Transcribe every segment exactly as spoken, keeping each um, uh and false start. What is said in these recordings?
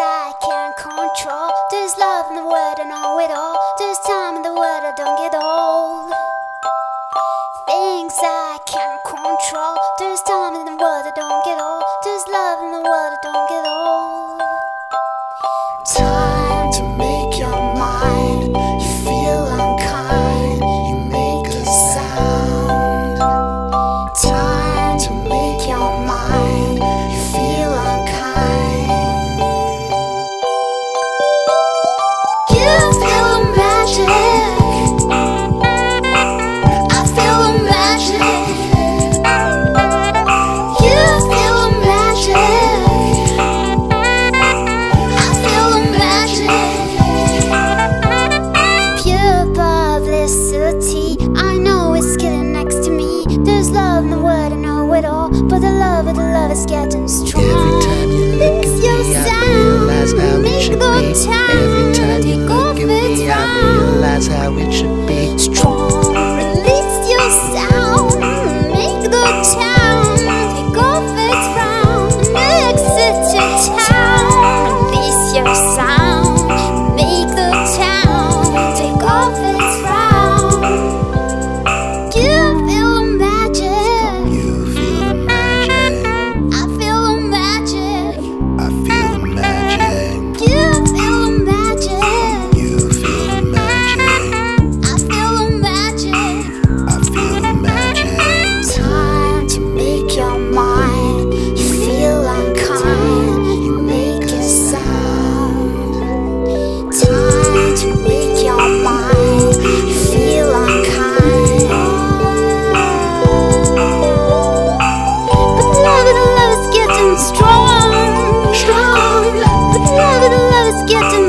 I can't control. There's love in the world, I know it all. There's time in the world, I don't get old. Things I can't control. There's time in the world, I don't get old. There's love in the world, I don't get old. Time to make your mind. You feel unkind, you make a sound. Time to make your mind. You feel unkind. But the love of the love is getting strong. Every time you look at me, I realize how it should be. Every time you look at me, I realize how it should be. Strong, release your sound, make the town take off its frown, exit your town. Release your sound, make the town take off its frown. Give it a magic.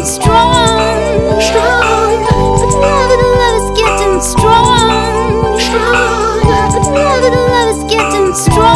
Strong, but never the love is getting strong.